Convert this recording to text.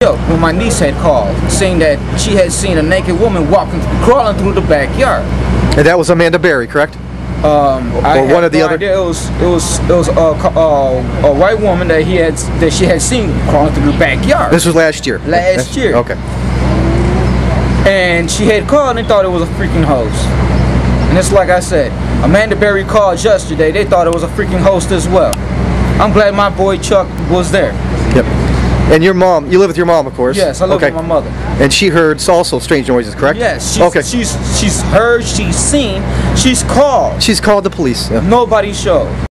When my niece had called, saying that she had seen a naked woman crawling through the backyard. And that was Amanda Berry, correct? It was a white woman that she had seen crawling through the backyard. This was last year. Last year. Okay. And she had called and thought it was a freaking hoax. And it's like I said, Amanda Berry called yesterday. They thought it was a freaking hoax as well. I'm glad my boy Chuck was there. Yep. And your mom, you live with your mom, of course? Yes, I live with my mother. And she heard also strange noises, correct? Yes, she's heard, she's seen, she's called. She's called the police. Yeah. Nobody showed.